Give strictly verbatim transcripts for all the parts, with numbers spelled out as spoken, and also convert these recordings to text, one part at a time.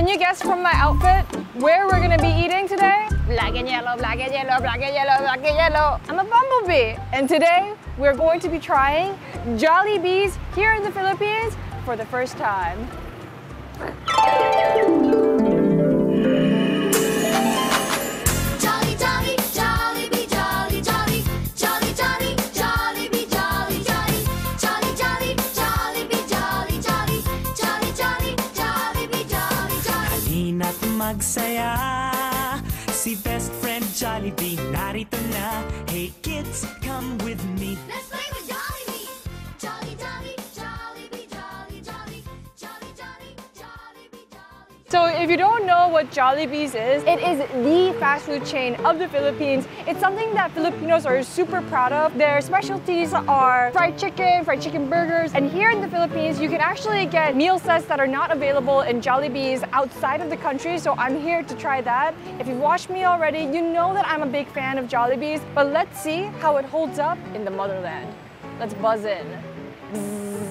Can you guess from my outfit where we're gonna be eating today? Black and yellow, black and yellow, black and yellow, black and yellow. I'm a bumblebee. And today, we're going to be trying Jollibees here in the Philippines for the first time. Magsaya, si best friend Jollibee, narito na. Hey kids, come with me. Let's play with Jollibee. Jolly, Jolly, Jollibee, Jolly, Jolly, Jolly, Jolly, Jollibee, Jolly. So if you don't know what Jollibees is, it is the fast food chain of the Philippines. It's something that Filipinos are super proud of. Their specialties are fried chicken, fried chicken burgers. And here in the Philippines, you can actually get meal sets that are not available in Jollibees outside of the country. So I'm here to try that. If you've watched me already, you know that I'm a big fan of Jollibees. But let's see how it holds up in the motherland. Let's buzz in. Bzzz.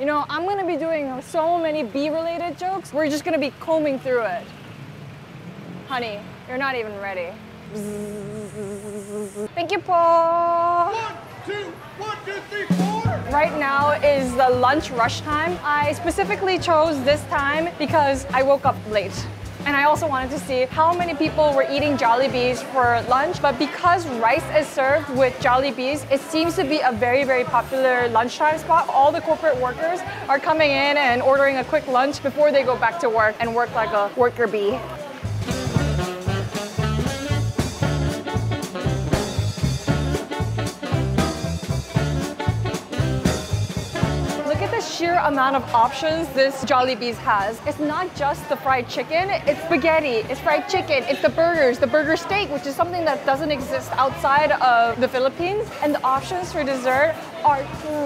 You know, I'm gonna be doing so many bee-related jokes. We're just gonna be combing through it. Honey, you're not even ready. Thank you, Paul. One, two, one, two, three, four. Right now is the lunch rush time. I specifically chose this time because I woke up late. And I also wanted to see how many people were eating Jollibees for lunch. But because rice is served with Jollibees, it seems to be a very, very popular lunchtime spot. All the corporate workers are coming in and ordering a quick lunch before they go back to work and work like a worker bee. Sheer amount of options this Jollibees has. It's not just the fried chicken, it's spaghetti, it's fried chicken, it's the burgers, the burger steak, which is something that doesn't exist outside of the Philippines. And the options for dessert are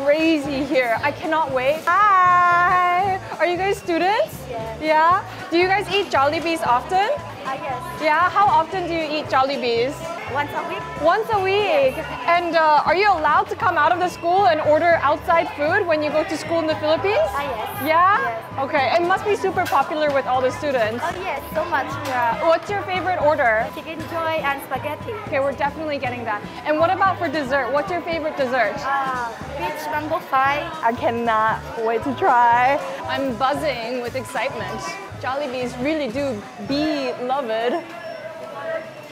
crazy here. I cannot wait. Hi! Are you guys students? Yes. Yeah? Do you guys eat Jollibees often? I guess. Yeah? How often do you eat Jollibees? Once a week. Once a week. Yes. And uh, are you allowed to come out of the school and order outside food when you go to school in the Philippines? Ah, yes. Yeah? Yes. Okay. It must be super popular with all the students. Oh, yes. So much. Yeah. What's your favorite order? Chicken joy and spaghetti. Okay, we're definitely getting that. And what about for dessert? What's your favorite dessert? Uh, peach mango pie. I cannot wait to try. I'm buzzing with excitement. Jollibees really do be loved.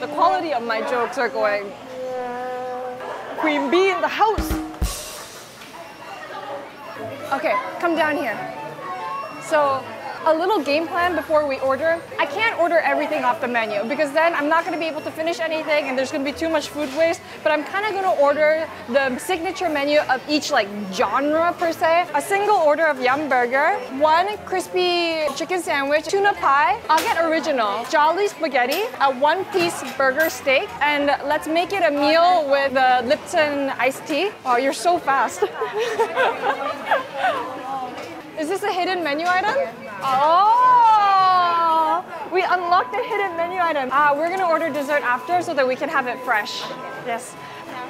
The quality of my jokes are going. Queen Bee in the house! Okay, come down here. So, a little game plan before we order. I can't order everything off the menu because then I'm not gonna be able to finish anything and there's gonna be too much food waste, but I'm kinda gonna order the signature menu of each like genre per se. A single order of yum burger, one crispy chicken sandwich, tuna pie. I'll get original, jolly spaghetti, a one-piece burger steak, and let's make it a meal with a Lipton iced tea. Wow, you're so fast. Is this a hidden menu item? Oh! We unlocked a hidden menu item. Ah, we're gonna order dessert after so that we can have it fresh. Yes.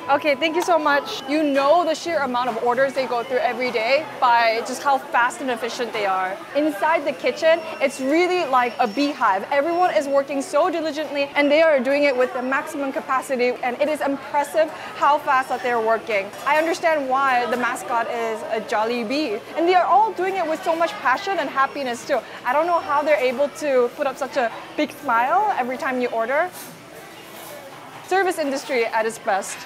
Okay, thank you so much. You know the sheer amount of orders they go through every day by just how fast and efficient they are. Inside the kitchen, it's really like a beehive. Everyone is working so diligently and they are doing it with the maximum capacity and it is impressive how fast that they're working. I understand why the mascot is a Jollibee and they are all doing it with so much passion and happiness too. I don't know how they're able to put up such a big smile every time you order. Service industry at its best.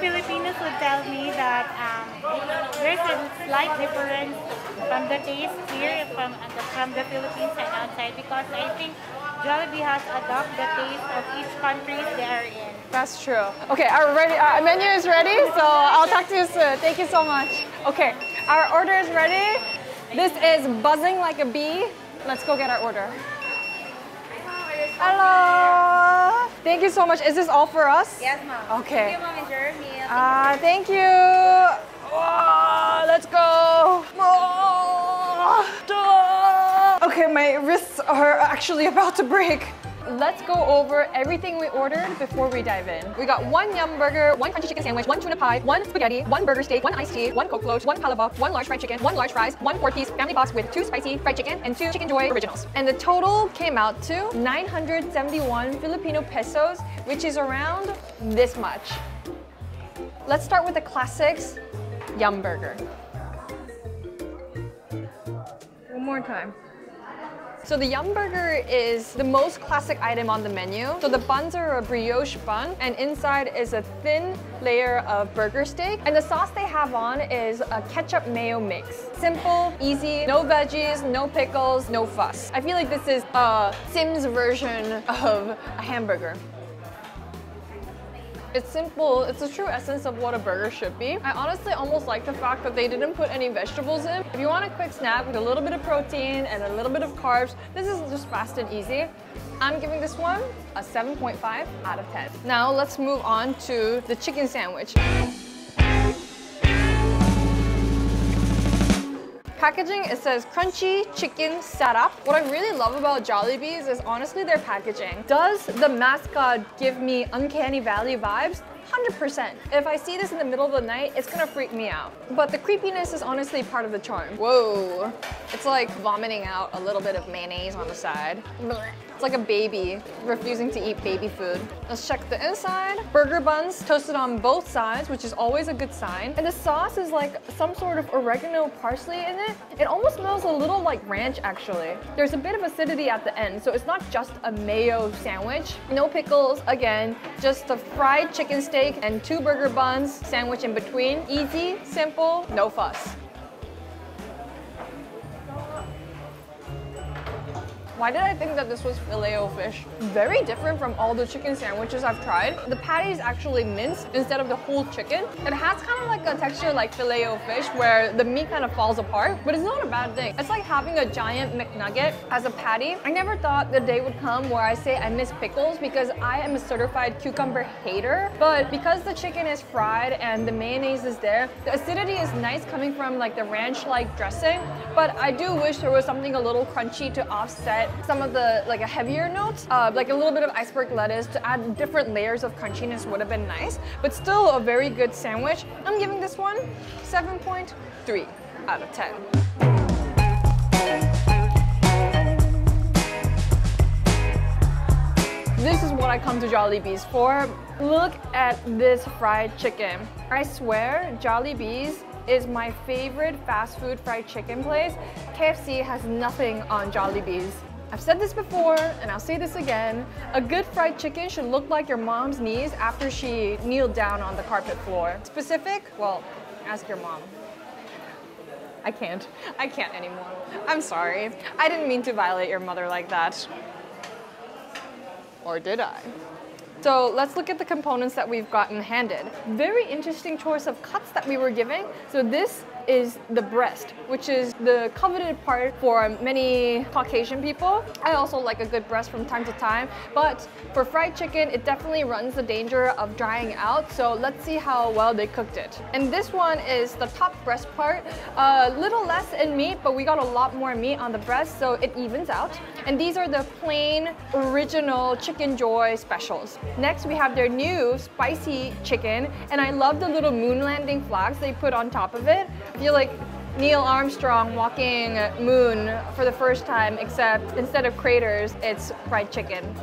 Filipinos would tell me that um, there's a slight difference from the taste here from, from the Philippines and outside because I think Jollibee has adopted the taste of each country they are in. That's true. Okay, our, ready, our menu is ready, so I'll talk to you soon. Thank you so much. Okay, our order is ready. This is buzzing like a bee. Let's go get our order. Hello! Thank you so much. Is this all for us? Yes, ma'am. Okay. Thank you, ma'am. Enjoy your meal. Ah, thank you. Oh, let's go. Oh. Okay, my wrists are actually about to break. let's go over everything we ordered before we dive in. We got one yum burger, one crunchy chicken sandwich, one tuna pie, one spaghetti, one burger steak, one iced tea, one coke float, one palabok, one large fried chicken, one large fries, one four-piece family box with two spicy fried chicken and two Chicken Joy originals. And the total came out to nine hundred seventy-one Filipino pesos, which is around this much. Let's start with the classics, yum burger. One more time. So the yum burger is the most classic item on the menu. So the buns are a brioche bun, and inside is a thin layer of burger steak. And the sauce they have on is a ketchup mayo mix. Simple, easy, no veggies, no pickles, no fuss. I feel like this is a Sims version of a hamburger. It's simple, it's the true essence of what a burger should be. I honestly almost like the fact that they didn't put any vegetables in. If you want a quick snack with a little bit of protein and a little bit of carbs, this is just fast and easy. I'm giving this one a seven point five out of ten. Now let's move on to the chicken sandwich. Packaging, it says crunchy chicken sarap. What I really love about Jollibee's is honestly their packaging. Does the mascot give me uncanny valley vibes? one hundred percent. If I see this in the middle of the night, it's gonna freak me out. But the creepiness is honestly part of the charm. Whoa. It's like vomiting out a little bit of mayonnaise on the side. It's like a baby refusing to eat baby food. Let's check the inside. Burger buns toasted on both sides, which is always a good sign. And the sauce is like some sort of oregano parsley in it. It almost smells a little like ranch, actually. There's a bit of acidity at the end, so it's not just a mayo sandwich. No pickles, again, just a fried chicken steak and two burger buns, sandwich in between. Easy, simple, no fuss. Why did I think that this was Filet-O-Fish? Very different from all the chicken sandwiches I've tried. The patty is actually minced instead of the whole chicken. It has kind of like a texture like Filet-O-Fish where the meat kind of falls apart, but it's not a bad thing. It's like having a giant McNugget as a patty. I never thought the day would come where I say I miss pickles because I am a certified cucumber hater, but because the chicken is fried and the mayonnaise is there, the acidity is nice coming from like the ranch-like dressing, but I do wish there was something a little crunchy to offset some of the like a heavier notes, uh, like a little bit of iceberg lettuce to add different layers of crunchiness would have been nice, but still a very good sandwich. I'm giving this one seven point three out of ten. This is what I come to Jollibee's for. Look at this fried chicken. I swear Jollibee's is my favorite fast food fried chicken place. K F C has nothing on Jollibee's. I've said this before, and I'll say this again, a good fried chicken should look like your mom's knees after she kneeled down on the carpet floor. Specific? Well, ask your mom. I can't. I can't anymore. I'm sorry. I didn't mean to violate your mother like that. Or did I? So let's look at the components that we've gotten handed. Very interesting choice of cuts that we were given. So this is the breast, which is the coveted part for many Caucasian people. I also like a good breast from time to time, but for fried chicken, it definitely runs the danger of drying out. So let's see how well they cooked it. And this one is the top breast part, a little less in meat, but we got a lot more meat on the breast, so it evens out. And these are the plain original Chicken Joy specials. Next, we have their new spicy chicken, and I love the little moon landing flags they put on top of it. I feel like Neil Armstrong walking moon for the first time, except instead of craters, it's fried chicken.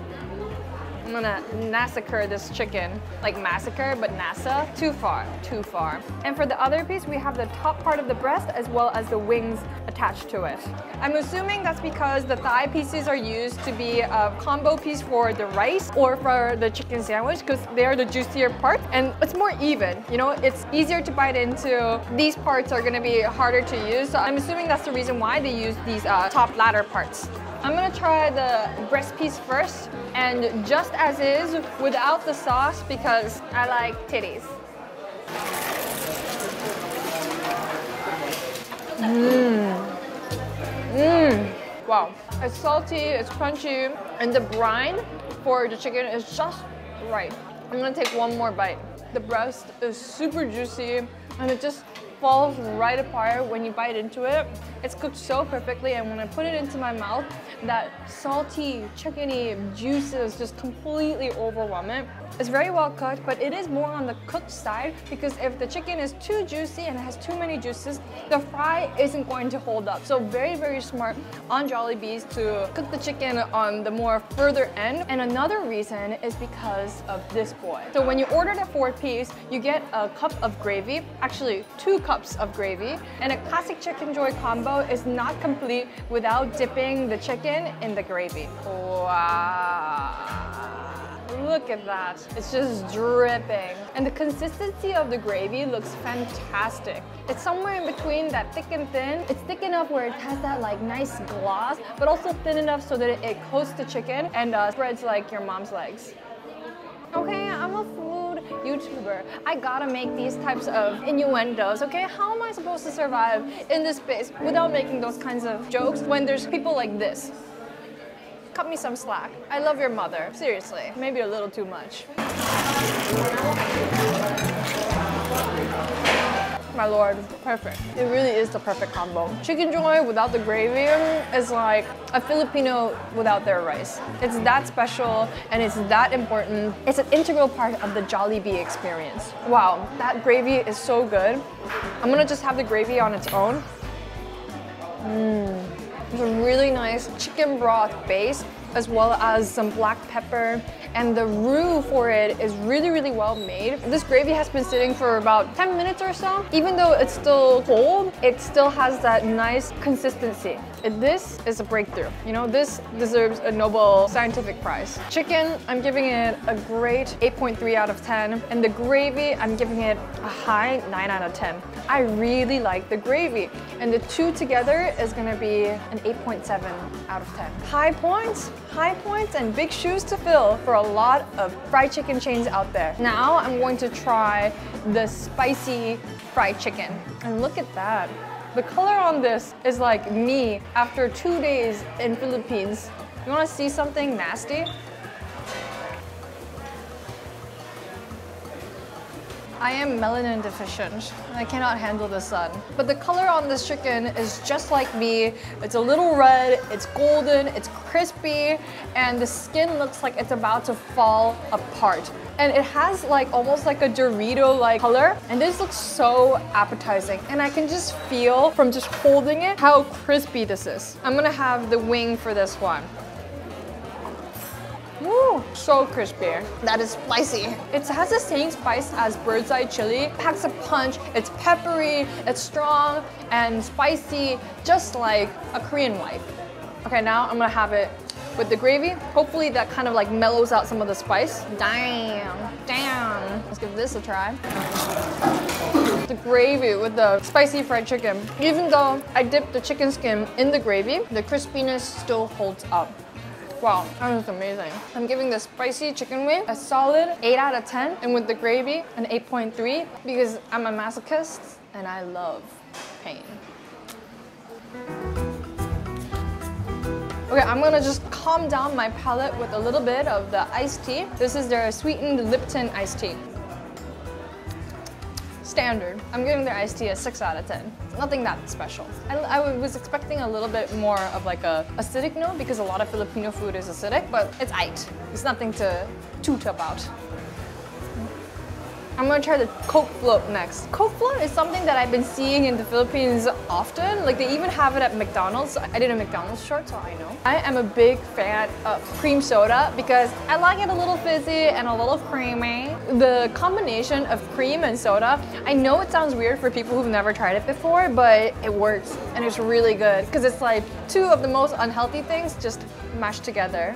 I'm gonna massacre this chicken. Like massacre, but NASA? Too far, too far. And for the other piece, we have the top part of the breast as well as the wings attached to it. I'm assuming that's because the thigh pieces are used to be a combo piece for the rice or for the chicken sandwich because they're the juicier part and it's more even, you know? It's easier to bite into. These parts are gonna be harder to use, so I'm assuming that's the reason why they use these uh, top latter parts. I'm gonna try the breast piece first, and just as is, without the sauce, because I like titties. Mmm. Mmm. Wow. It's salty, it's crunchy, and the brine for the chicken is just right. I'm gonna take one more bite. The breast is super juicy, and it just falls right apart when you bite into it. It's cooked so perfectly, and when I put it into my mouth, that salty, chickeny juices just completely overwhelm it. It's very well cooked, but it is more on the cooked side, because if the chicken is too juicy and it has too many juices, the fry isn't going to hold up. So very, very smart on Jollibee's to cook the chicken on the more further end. And another reason is because of this boy. So when you ordered a four-piece, you get a cup of gravy, actually two cups of gravy, and a classic chicken joy combo is not complete without dipping the chicken in the gravy. Wow. Look at that, it's just dripping. And the consistency of the gravy looks fantastic. It's somewhere in between that thick and thin. It's thick enough where it has that like nice gloss, but also thin enough so that it, it coats the chicken and uh, spreads like your mom's legs. Okay, I'm a food YouTuber. I gotta make these types of innuendos, okay? How am I supposed to survive in this space without making those kinds of jokes when there's people like this? Cut me some slack. I love your mother, seriously. Maybe a little too much. My lord, perfect. It really is the perfect combo. Chicken joy without the gravy is like a Filipino without their rice. It's that special and it's that important. It's an integral part of the Jollibee experience. Wow, that gravy is so good. I'm gonna just have the gravy on its own. Mmm. It's a really nice chicken broth base, as well as some black pepper, and the roux for it is really, really well made. This gravy has been sitting for about ten minutes or so. Even though it's still cold, it still has that nice consistency. And this is a breakthrough. You know, this deserves a Nobel scientific prize. Chicken, I'm giving it a great eight point three out of ten, and the gravy, I'm giving it a high nine out of ten. I really like the gravy, and the two together is gonna be an eight point seven out of ten. High points? High points and big shoes to fill for a lot of fried chicken chains out there. Now I'm going to try the spicy fried chicken. And look at that. The color on this is like me after two days in Philippines. You wanna see something nasty? I am melanin deficient. I cannot handle the sun. But the color on this chicken is just like me. It's a little red, it's golden, it's crispy, and the skin looks like it's about to fall apart. And it has like almost like a Dorito-like color. And this looks so appetizing. And I can just feel from just holding it how crispy this is. I'm gonna have the wing for this one. Woo, so crispy. That is spicy. It has the same spice as bird's eye chili. Packs a punch, it's peppery, it's strong, and spicy, just like a Korean wife. Okay, now I'm gonna have it with the gravy. Hopefully that kind of like mellows out some of the spice. Damn, damn. Let's give this a try. The gravy with the spicy fried chicken. Even though I dipped the chicken skin in the gravy, the crispiness still holds up. Wow, that was amazing. I'm giving the spicy chicken wing a solid eight out of ten, and with the gravy, an eight point three, because I'm a masochist and I love pain. Okay, I'm gonna just calm down my palate with a little bit of the iced tea. This is their sweetened Lipton iced tea. Standard. I'm giving their iced tea a six out of ten. Nothing that special. I, I was expecting a little bit more of like a acidic note, because a lot of Filipino food is acidic, but it's aight. It's nothing to toot about. I'm gonna try the Coke float next. Coke float is something that I've been seeing in the Philippines often. Like they even have it at McDonald's. I did a McDonald's short, so I know. I am a big fan of cream soda because I like it a little fizzy and a little creamy. The combination of cream and soda, I know it sounds weird for people who've never tried it before, but it works and it's really good because it's like two of the most unhealthy things just mashed together.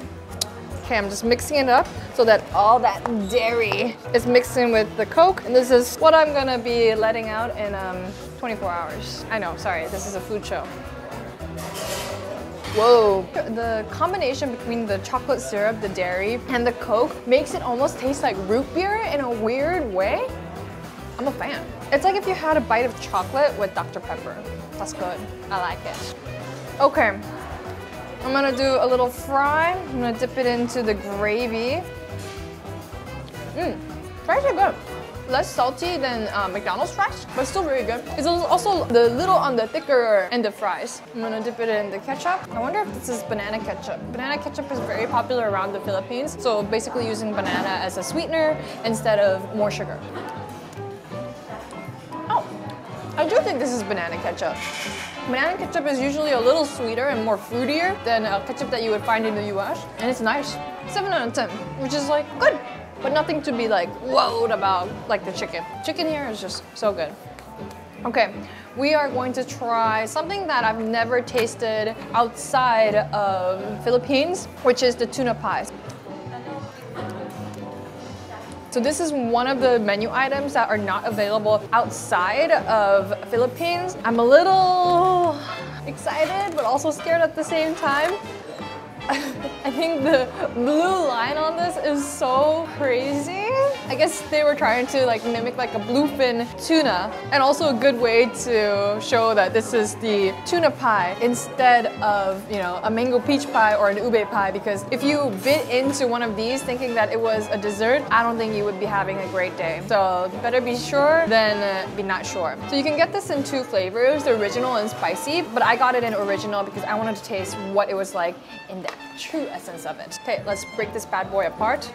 Okay, I'm just mixing it up so that all that dairy is mixed in with the Coke. And this is what I'm gonna be letting out in um, twenty-four hours. I know, sorry, this is a food show. Whoa. The combination between the chocolate syrup, the dairy, and the Coke makes it almost taste like root beer in a weird way. I'm a fan. It's like if you had a bite of chocolate with Doctor Pepper. That's good, I like it. Okay. I'm gonna do a little fry. I'm gonna dip it into the gravy. Mmm, fries are good. less salty than uh, McDonald's fries, but still very good. It's also the little on the thicker end of fries. I'm gonna dip it in the ketchup. I wonder if this is banana ketchup. Banana ketchup is very popular around the Philippines, so basically using banana as a sweetener instead of more sugar. Oh, I do think this is banana ketchup. Banana ketchup is usually a little sweeter and more fruitier than a ketchup that you would find in the U S, and it's nice. seven out of ten, which is like good, but nothing to be like wowed about like the chicken. Chicken here is just so good. Okay, we are going to try something that I've never tasted outside of Philippines, which is the tuna pies. So this is one of the menu items that are not available outside of Philippines. I'm a little excited, but also scared at the same time. I think the blue line on this is so crazy. I guess they were trying to like mimic like a bluefin tuna, and also a good way to show that this is the tuna pie instead of, you know, a mango peach pie or an ube pie, because if you bit into one of these thinking that it was a dessert, I don't think you would be having a great day. So better be sure than uh, be not sure. So you can get this in two flavors, the original and spicy, but I got it in original because I wanted to taste what it was like in the true essence of it. Okay, let's break this bad boy apart.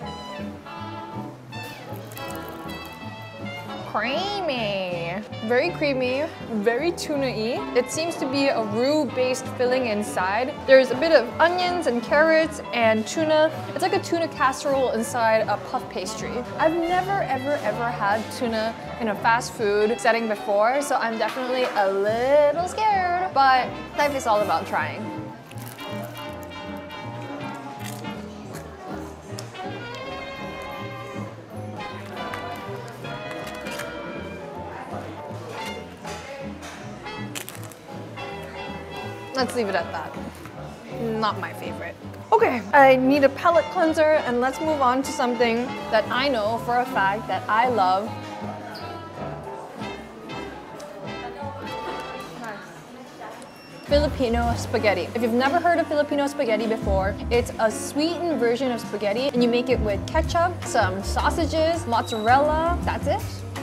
Creamy. Very creamy, very tuna-y. It seems to be a roux-based filling inside. There's a bit of onions and carrots and tuna. It's like a tuna casserole inside a puff pastry. I've never, ever, ever had tuna in a fast food setting before, so I'm definitely a little scared, but life is all about trying. Let's leave it at that. Not my favorite. Okay, I need a palate cleanser, and let's move on to something that I know for a fact that I love. Filipino spaghetti. If you've never heard of Filipino spaghetti before, it's a sweetened version of spaghetti, and you make it with ketchup, some sausages, mozzarella, that's it.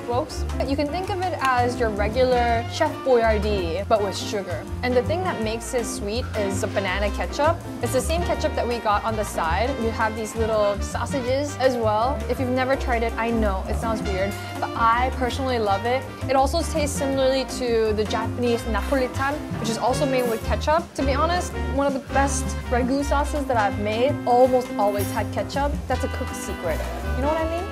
Folks. You can think of it as your regular Chef Boyardee, but with sugar. And the thing that makes it sweet is the banana ketchup. It's the same ketchup that we got on the side. You have these little sausages as well. If you've never tried it, I know it sounds weird, but I personally love it. It also tastes similarly to the Japanese napolitan, which is also made with ketchup. To be honest, one of the best ragu sauces that I've made almost always had ketchup. That's a cook's secret. You know what I mean?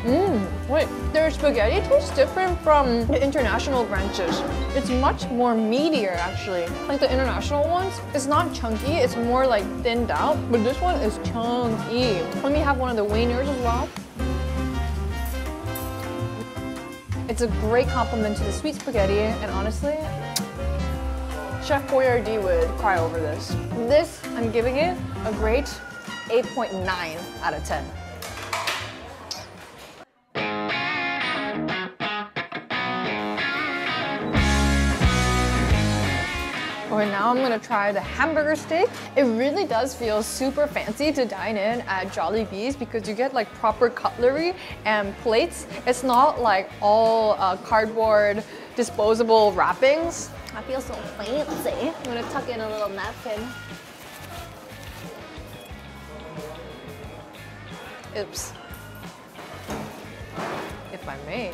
Mmm, wait, their spaghetti tastes different from the international branches. It's much more meatier, actually. Like the international ones, it's not chunky, it's more like thinned out, but this one is chunky. Let me have one of the wieners as well. It's a great compliment to the sweet spaghetti, and honestly, Chef Boyardee would cry over this. This, I'm giving it a great eight point nine out of ten. And now I'm gonna try the hamburger steak. It really does feel super fancy to dine in at Jollibee's because you get like proper cutlery and plates. It's not like all uh, cardboard disposable wrappings. I feel so fancy. I'm gonna tuck in a little napkin. Oops. If I may.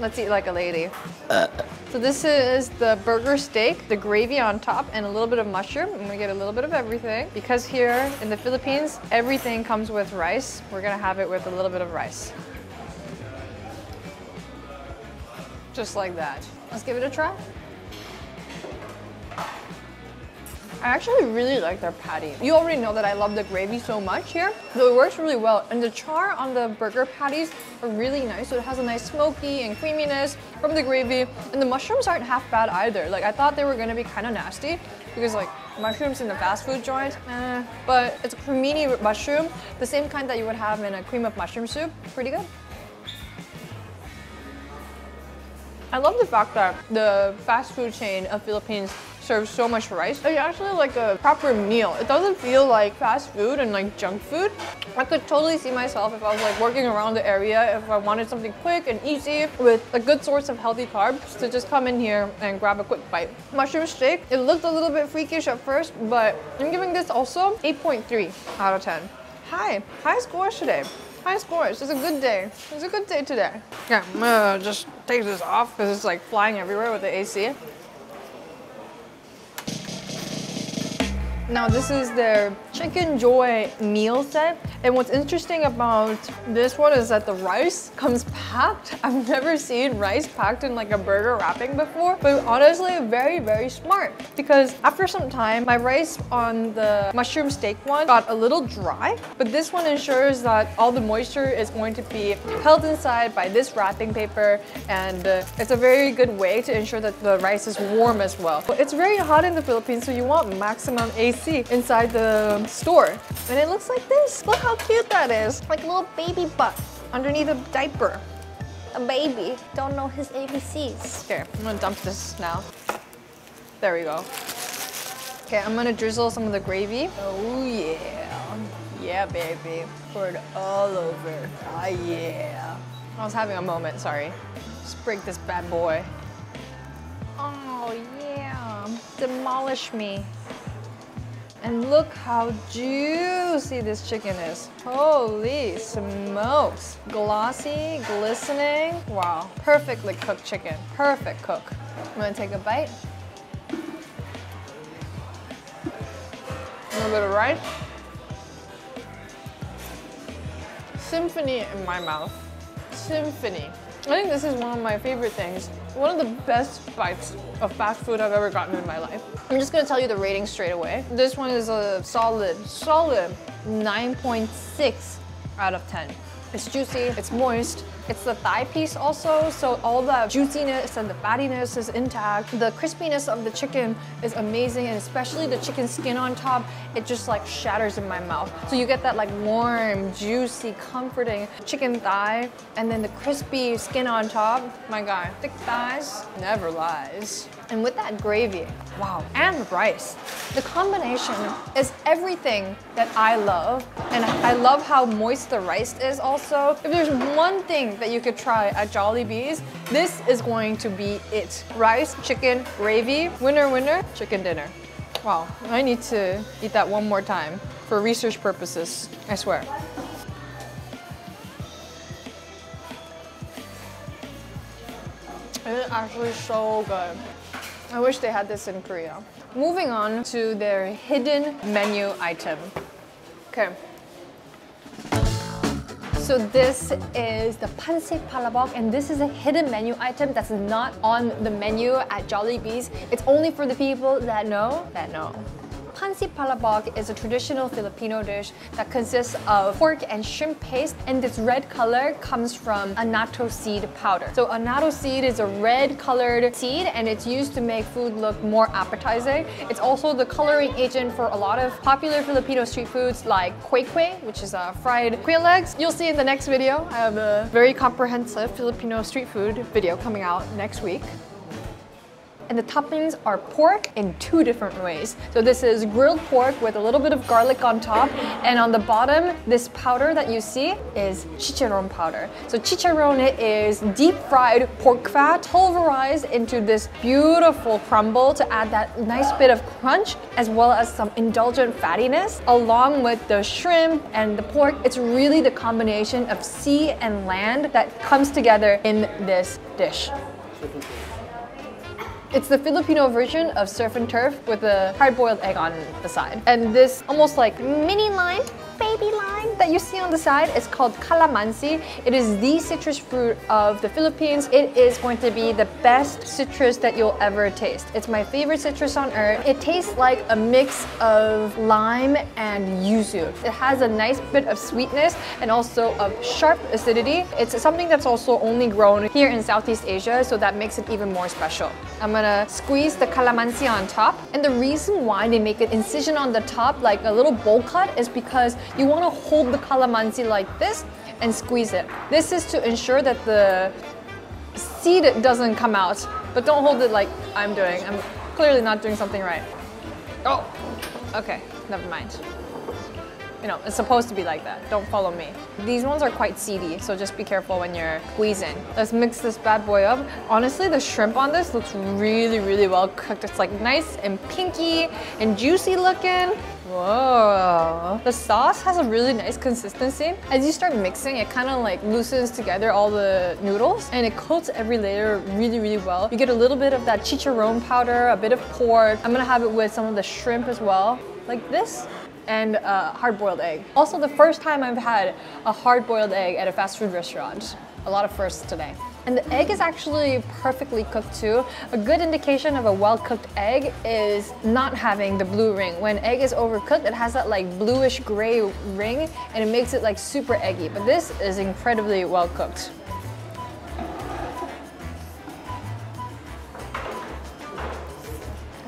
Let's eat like a lady. Uh. So this is the burger steak, the gravy on top, and a little bit of mushroom. I'm gonna get a little bit of everything. Because here in the Philippines, everything comes with rice, we're gonna have it with a little bit of rice. Just like that. Let's give it a try. I actually really like their patty. You already know that I love the gravy so much here, so it works really well. And the char on the burger patties are really nice, so it has a nice smoky and creaminess from the gravy. And the mushrooms aren't half bad either. Like, I thought they were gonna be kind of nasty because like mushrooms in the fast food joint, eh. But it's a cremini mushroom, the same kind that you would have in a cream of mushroom soup. Pretty good. I love the fact that the fast food chain of Philippines serves so much rice. It's actually like a proper meal. It doesn't feel like fast food and like junk food. I could totally see myself if I was like working around the area, if I wanted something quick and easy with a good source of healthy carbs, to just come in here and grab a quick bite. Mushroom steak, it looked a little bit freakish at first, but I'm giving this also eight point three out of ten. High, high scores today. High scores. It's a good day. It's a good day today. Yeah, I'm gonna just take this off because it's like flying everywhere with the A C. Now this is their Chicken Joy meal set. And what's interesting about this one is that the rice comes packed. I've never seen rice packed in like a burger wrapping before, but honestly, very, very smart. Because after some time, my rice on the mushroom steak one got a little dry, but this one ensures that all the moisture is going to be held inside by this wrapping paper. And uh, it's a very good way to ensure that the rice is warm as well. But it's very hot in the Philippines, so you want maximum A C inside the store. And it looks like this. Look how cute that is. Like a little baby butt underneath a diaper. A baby. Don't know his A B Cs. Here, I'm gonna dump this now. There we go. Okay, I'm gonna drizzle some of the gravy. Oh yeah. Yeah, baby. Pour it all over. Ah yeah. I was having a moment, sorry. Just break this bad boy. Oh yeah. Demolish me. And look how juicy this chicken is. Holy smokes. Glossy, glistening. Wow, perfectly cooked chicken. Perfect cook. I'm gonna take a bite. A little bit of rice. Symphony in my mouth. Symphony. I think this is one of my favorite things. One of the best bites of fast food I've ever gotten in my life. I'm just gonna tell you the rating straight away. This one is a solid, solid nine point six out of ten. It's juicy, it's moist. It's the thigh piece also, so all the juiciness and the fattiness is intact. The crispiness of the chicken is amazing, and especially the chicken skin on top, it just like shatters in my mouth. So you get that like warm, juicy, comforting chicken thigh, and then the crispy skin on top. My God, thick thighs never lies. And with that gravy, wow, and rice. The combination is everything that I love, and I love how moist the rice is also. If there's one thing that you could try at Jollibee's, this is going to be it. Rice, chicken, gravy, winner, winner, chicken dinner. Wow, I need to eat that one more time for research purposes, I swear. It is actually so good. I wish they had this in Korea. Moving on to their hidden menu item. Okay. So this is the pancit palabok, and this is a hidden menu item that's not on the menu at Jollibee's. It's only for the people that know, that know. Pancit palabok is a traditional Filipino dish that consists of pork and shrimp paste, and this red color comes from annatto seed powder. So annatto seed is a red colored seed, and it's used to make food look more appetizing. It's also the coloring agent for a lot of popular Filipino street foods like kwek-kwek, which is uh, fried quail legs. You'll see in the next video. I have a very comprehensive Filipino street food video coming out next week. And the toppings are pork in two different ways. So this is grilled pork with a little bit of garlic on top, and on the bottom, this powder that you see is chicharron powder. So chicharron is deep fried pork fat pulverized into this beautiful crumble to add that nice bit of crunch as well as some indulgent fattiness. Along with the shrimp and the pork, it's really the combination of sea and land that comes together in this dish. It's the Filipino version of surf and turf with a hard-boiled egg on the side. And this almost like mini lime, baby lime that you see on the side is called calamansi. It is the citrus fruit of the Philippines. It is going to be the best citrus that you'll ever taste. It's my favorite citrus on earth. It tastes like a mix of lime and yuzu. It has a nice bit of sweetness and also of sharp acidity. It's something that's also only grown here in Southeast Asia, so that makes it even more special. I'm gonna squeeze the calamansi on top. And the reason why they make an incision on the top, like a little bowl cut, is because you wanna hold the calamansi like this and squeeze it. This is to ensure that the seed doesn't come out, but don't hold it like I'm doing. I'm clearly not doing something right. Oh, okay, never mind. You know, it's supposed to be like that. Don't follow me. These ones are quite seedy, so just be careful when you're squeezing. Let's mix this bad boy up. Honestly, the shrimp on this looks really, really well cooked. It's like nice and pinky and juicy looking. Whoa. The sauce has a really nice consistency. As you start mixing, it kind of like loosens together all the noodles and it coats every layer really, really well. You get a little bit of that chicharron powder, a bit of pork. I'm gonna have it with some of the shrimp as well, like this. And a hard-boiled egg. Also, the first time I've had a hard-boiled egg at a fast food restaurant. A lot of firsts today. And the egg is actually perfectly cooked too. A good indication of a well-cooked egg is not having the blue ring. When egg is overcooked, it has that like bluish gray ring and it makes it like super eggy. But this is incredibly well-cooked.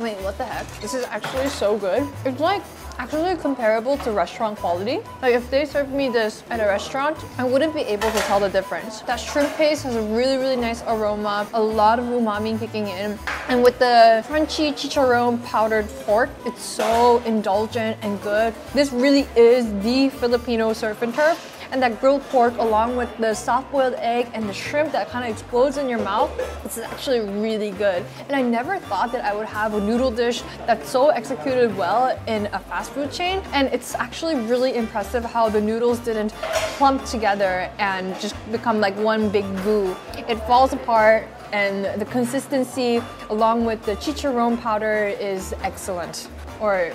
Wait, what the heck? This is actually so good. It's like actually comparable to restaurant quality. Like if they served me this at a restaurant, I wouldn't be able to tell the difference. That shrimp paste has a really, really nice aroma, a lot of umami kicking in. And with the crunchy chicharron powdered pork, it's so indulgent and good. This really is the Filipino surf and turf. And that grilled pork along with the soft-boiled egg and the shrimp that kind of explodes in your mouth, this is actually really good. And I never thought that I would have a noodle dish that's so executed well in a fast food chain. And it's actually really impressive how the noodles didn't clump together and just become like one big goo. It falls apart and the consistency along with the chicharron powder is excellent. Or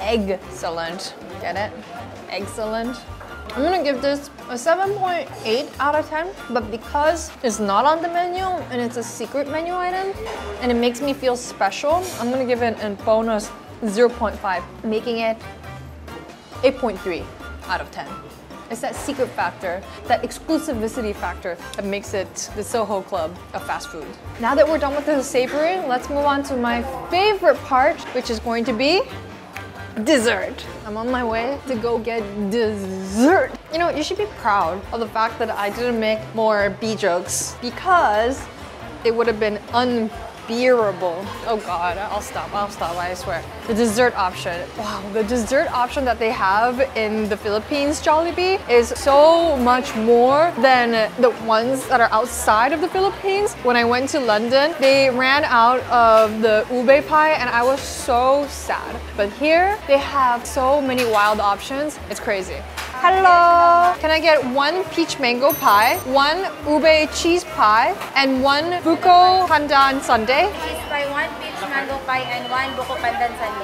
egg-cellent, get it? Egg-cellent. I'm gonna give this a seven point eight out of ten, but because it's not on the menu and it's a secret menu item and it makes me feel special, I'm gonna give it a bonus zero point five, making it eight point three out of ten. It's that secret factor, that exclusivity factor that makes it the Soho Club of fast food. Now that we're done with the savory, let's move on to my favorite part, which is going to be dessert. I'm on my way to go get dessert. You know, you should be proud of the fact that I didn't make more bee jokes because it would have been unbearable. Oh God, I'll stop, I'll stop, I swear. The dessert option. Wow, the dessert option that they have in the Philippines, Jollibee, is so much more than the ones that are outside of the Philippines. When I went to London, they ran out of the ube pie and I was so sad. But here, they have so many wild options, it's crazy. Hello! Can I get one peach mango pie, one ube cheese pie, and one buko pandan sundae? Please buy one peach mango pie and one buko pandan sundae.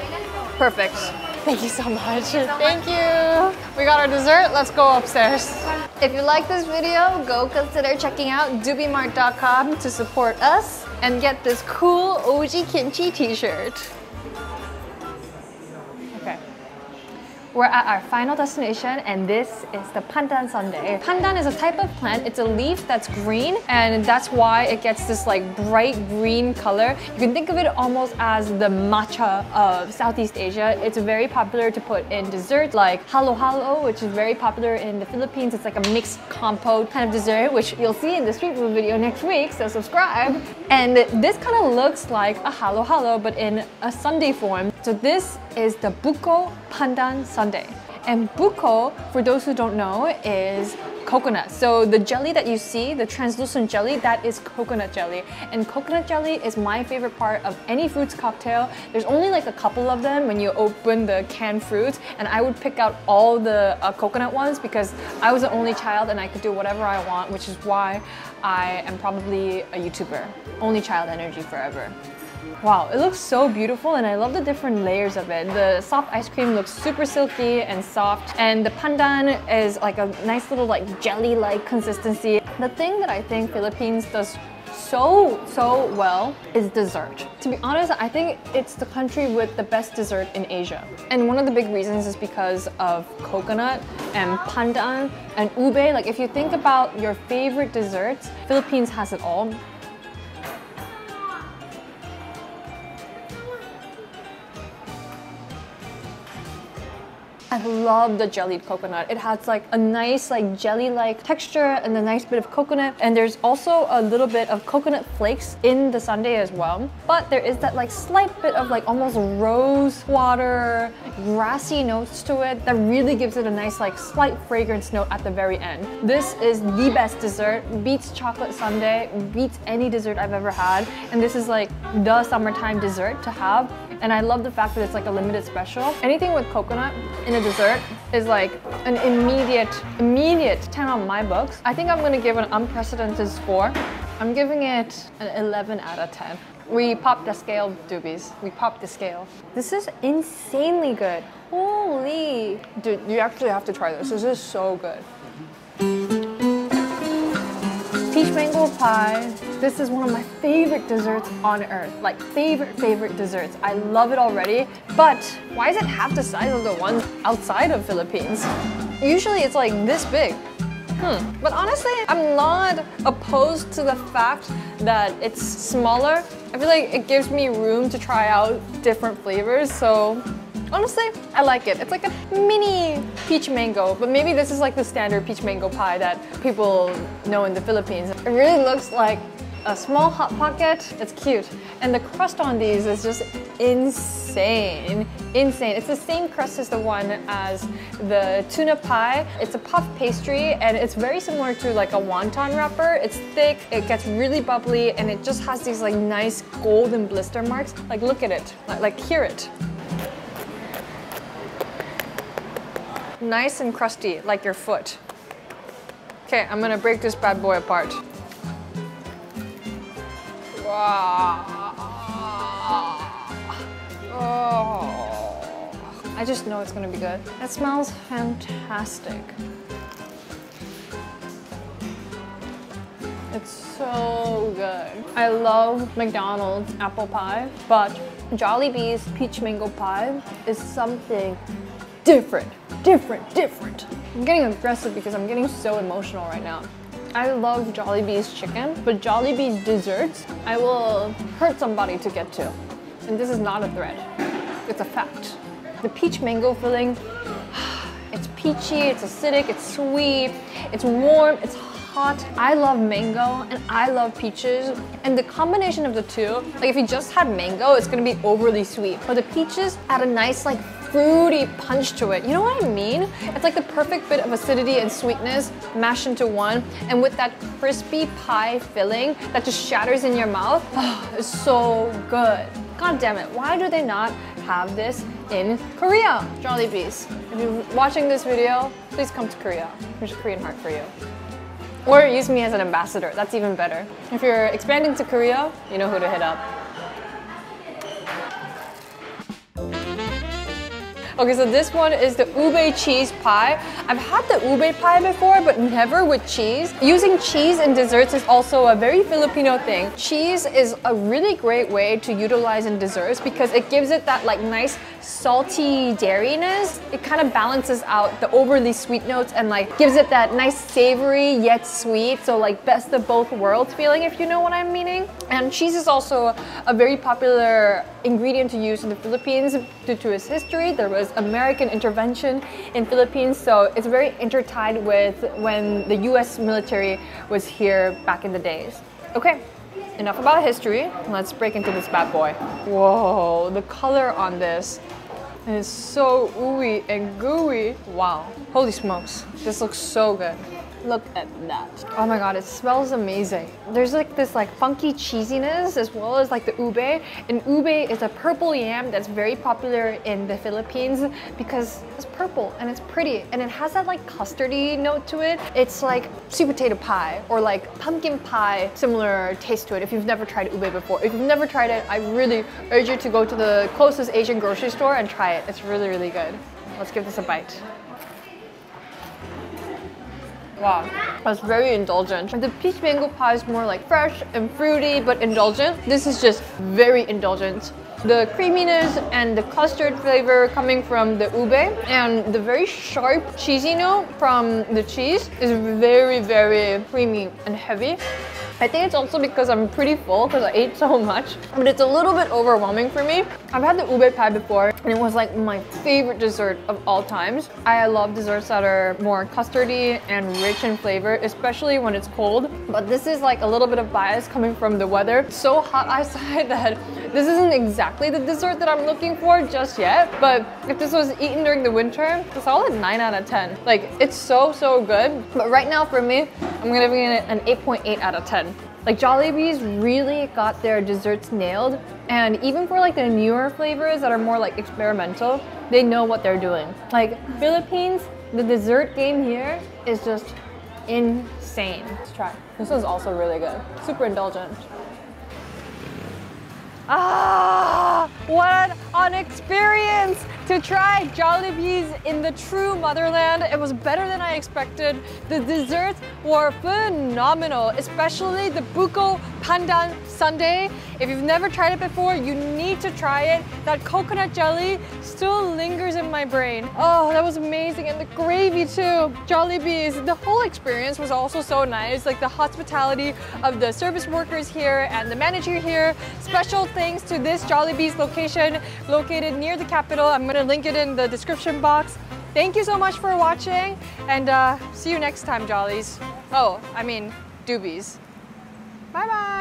Perfect. Thank you so much. Thank you, so Thank much. you. We got our dessert. Let's go upstairs. If you like this video, go consider checking out doobymart dot com to support us and get this cool O G kimchi t-shirt. Okay. We're at our final destination and this is the pandan sundae. Pandan is a type of plant, it's a leaf that's green and that's why it gets this like bright green color. You can think of it almost as the matcha of Southeast Asia. It's very popular to put in dessert like halo halo, which is very popular in the Philippines. It's like a mixed compote kind of dessert, which you'll see in the street food video next week, so subscribe. And this kind of looks like a halo halo, but in a sundae form. So this is the buko pandan sundae. And buko, for those who don't know, is coconut. So the jelly that you see, the translucent jelly, that is coconut jelly. And coconut jelly is my favorite part of any fruits cocktail. There's only like a couple of them when you open the canned fruits, and I would pick out all the uh, coconut ones because I was the only child and I could do whatever I want, which is why I am probably a YouTuber. Only child energy forever. Wow, it looks so beautiful and I love the different layers of it. The soft ice cream looks super silky and soft and the pandan is like a nice little like jelly-like consistency. The thing that I think Philippines does so, so well is dessert. To be honest, I think it's the country with the best dessert in Asia. And one of the big reasons is because of coconut and pandan and ube. Like if you think about your favorite desserts, Philippines has it all. I love the jellied coconut. It has like a nice like jelly-like texture and a nice bit of coconut. And there's also a little bit of coconut flakes in the sundae as well. But there is that like slight bit of like almost rose water, grassy notes to it that really gives it a nice like slight fragrance note at the very end. This is the best dessert. Beats chocolate sundae, beats any dessert I've ever had. And this is like the summertime dessert to have. And I love the fact that it's like a limited special. Anything with coconut in a dessert is like an immediate, immediate ten on my books. I think I'm gonna give an unprecedented score. I'm giving it an eleven out of ten. We popped the scale, doobies. We popped the scale. This is insanely good. Holy. Dude, you actually have to try this. This is so good. Peach mango pie. This is one of my favorite desserts on earth. Like favorite, favorite desserts. I love it already, but why is it half the size of the ones outside of Philippines? Usually it's like this big. Hmm. But honestly, I'm not opposed to the fact that it's smaller. I feel like it gives me room to try out different flavors, so honestly, I like it. It's like a mini peach mango, but maybe this is like the standard peach mango pie that people know in the Philippines. It really looks like a small hot pocket. It's cute. And the crust on these is just insane. Insane. It's the same crust as the one as the tuna pie. It's a puff pastry and it's very similar to like a wonton wrapper. It's thick, it gets really bubbly, and it just has these like nice golden blister marks. Like look at it, like hear it. Nice and crusty, like your foot. Okay, I'm gonna break this bad boy apart. Oh. I just know it's gonna be good. That smells fantastic. It's so good. I love McDonald's apple pie, but Jollibee's peach mango pie is something different. Different, different. I'm getting aggressive because I'm getting so emotional right now. I love Jollibee's chicken, but Jollibee's desserts, I will hurt somebody to get to. And this is not a threat, it's a fact. The peach mango filling, it's peachy, it's acidic, it's sweet, it's warm, it's hot. I love mango and I love peaches. And the combination of the two, like if you just had mango, it's gonna be overly sweet. But the peaches add a nice like fruity punch to it. You know what I mean? It's like the perfect bit of acidity and sweetness mashed into one, and with that crispy pie filling that just shatters in your mouth. Oh, it's so good. God damn it, why do they not have this in Korea? Jollibees, if you're watching this video, please come to Korea. There's a Korean heart for you. Or use me as an ambassador, that's even better. If you're expanding to Korea, you know who to hit up. Okay, so this one is the ube cheese pie. I've had the ube pie before, but never with cheese. Using cheese in desserts is also a very Filipino thing. Cheese is a really great way to utilize in desserts because it gives it that like nice salty dairiness. It kind of balances out the overly sweet notes and like gives it that nice savory yet sweet. So like best of both worlds feeling, if you know what I'm meaning. And cheese is also a very popular ingredient to use in the Philippines due to its history. There was American intervention in Philippines, so it's very intertied with when the U S military was here back in the days. Okay, enough about history. Let's break into this bad boy. Whoa, the color on this is so ooey and gooey. Wow, holy smokes, this looks so good. Look at that. Oh my god, it smells amazing. There's like this like funky cheesiness as well as like the ube. And ube is a purple yam that's very popular in the Philippines because it's purple and it's pretty and it has that like custardy note to it. It's like sweet potato pie or like pumpkin pie, similar taste to it if you've never tried ube before. If you've never tried it, I really urge you to go to the closest Asian grocery store and try it. It's really, really good. Let's give this a bite. Wow, that's very indulgent. The peach mango pie is more like fresh and fruity but indulgent. This is just very indulgent. The creaminess and the custard flavor coming from the ube and the very sharp cheesy note from the cheese is very, very creamy and heavy. I think it's also because I'm pretty full because I ate so much, but it's a little bit overwhelming for me. I've had the ube pie before, and it was like my favorite dessert of all times. I love desserts that are more custardy and rich in flavor, especially when it's cold. But this is like a little bit of bias coming from the weather. It's so hot outside that this isn't exactly the dessert that I'm looking for just yet. But if this was eaten during the winter, it's a solid nine out of ten. Like, it's so, so good. But right now for me, I'm giving it an eight point eight out of ten. Like, Jollibee's really got their desserts nailed, and even for like the newer flavors that are more like experimental, they know what they're doing. Like, Philippines, the dessert game here is just insane. Let's try. This is also really good. Super indulgent. Ah, what an experience to try Jollibee's in the true motherland. It was better than I expected. The desserts were phenomenal, especially the buko pandan sundae. If you've never tried it before, you need to try it. That coconut jelly still lingers in my brain. Oh, that was amazing. And the gravy too. Jollibee's, the whole experience was also so nice. Like, the hospitality of the service workers here and the manager here. Special thanks to this Jollibee's location located near the capital. I'm gonna link it in the description box. Thank you so much for watching, and uh, see you next time, Jollies. Oh, I mean, doobies. Bye bye.